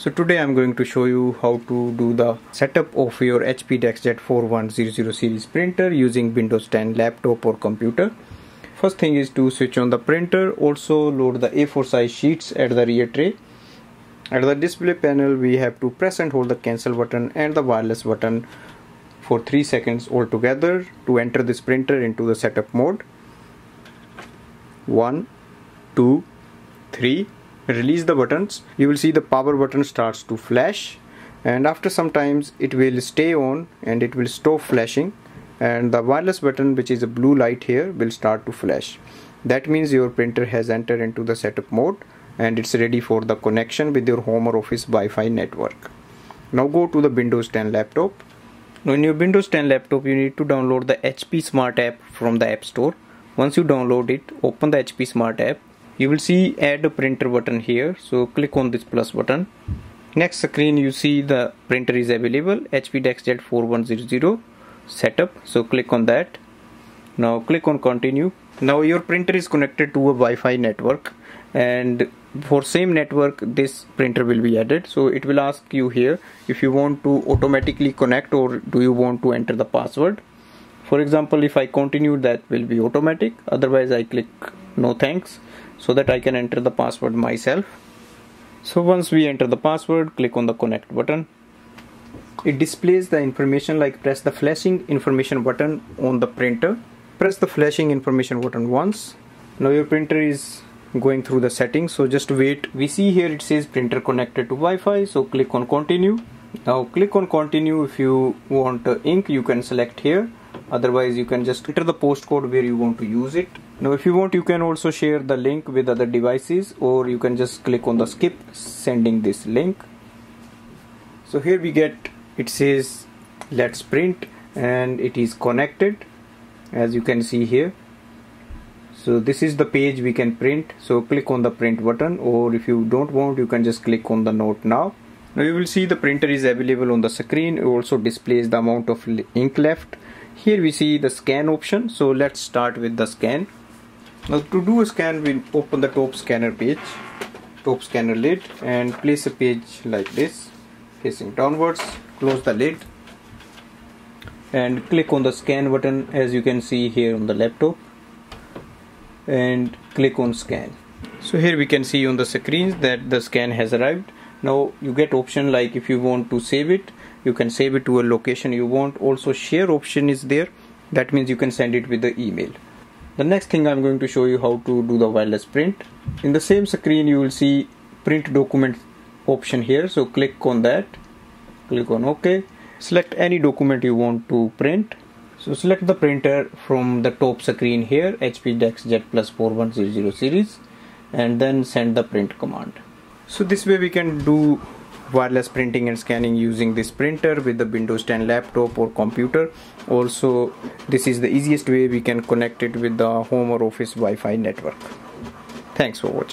So today I'm going to show you how to do the setup of your HP DeskJet 4100 series printer using Windows 10 laptop or computer. First thing is to switch on the printer. Also load the A4 size sheets at the rear tray. At the display panel we have to press and hold the cancel button and the wireless button for 3 seconds altogether to enter this printer into the setup mode. 1, 2, 3. Release the buttons. You will see the power button starts to flash, and after some times it will stay on and it will stop flashing, and the wireless button, which is a blue light here, will start to flash. That means your printer has entered into the setup mode and it's ready for the connection with your home or office Wi-Fi network. Now go to the Windows 10 laptop. Now in your Windows 10 laptop you need to download the HP smart app from the App Store. Once you download it, open the HP smart app. You will see add a printer button here, so click on this plus button. Next screen you see the printer is available, HP DeskJet 4100 setup, so click on that. Now click on continue. Now your printer is connected to a Wi-Fi network, and for same network this printer will be added. So it will ask you here if you want to automatically connect or do you want to enter the password. For example, if I continue, that will be automatic, otherwise I click no thanks, so that I can enter the password myself. So once we enter the password, click on the connect button. It displays the information like press the flashing information button on the printer. Press the flashing information button once. Now your printer is going through the settings, so just wait. We see here it says printer connected to Wi-Fi, so click on continue. Now click on continue. If you want ink you can select here, otherwise you can just enter the postcode where you want to use it. Now if you want you can also share the link with other devices, or you can just click on the skip sending this link. So here we get it says let's print, and it is connected as you can see here. So this is the page we can print, so click on the print button, or if you don't want you can just click on the note now. Now you will see the printer is available on the screen. It also displays the amount of ink left. Here we see the scan option, so let's start with the scan. Now to do a scan we'll open the top scanner page, top scanner lid, and place a page like this facing downwards. Close the lid and click on the scan button as you can see here on the laptop, and click on scan. So here we can see on the screen that the scan has arrived. Now you get option like if you want to save it, you can save it to a location you want. Also share option is there, that means you can send it with the email. The next thing I'm going to show you how to do the wireless print. In the same screen you will see print document option here, so click on that, click on OK. Select any document you want to print. So select the printer from the top screen here, HP DeskJet Plus 4100 series, and then send the print command. So this way we can do wireless printing and scanning using this printer with the Windows 10 laptop or computer. Also this is the easiest way we can connect it with the home or office Wi-Fi network. Thanks for watching.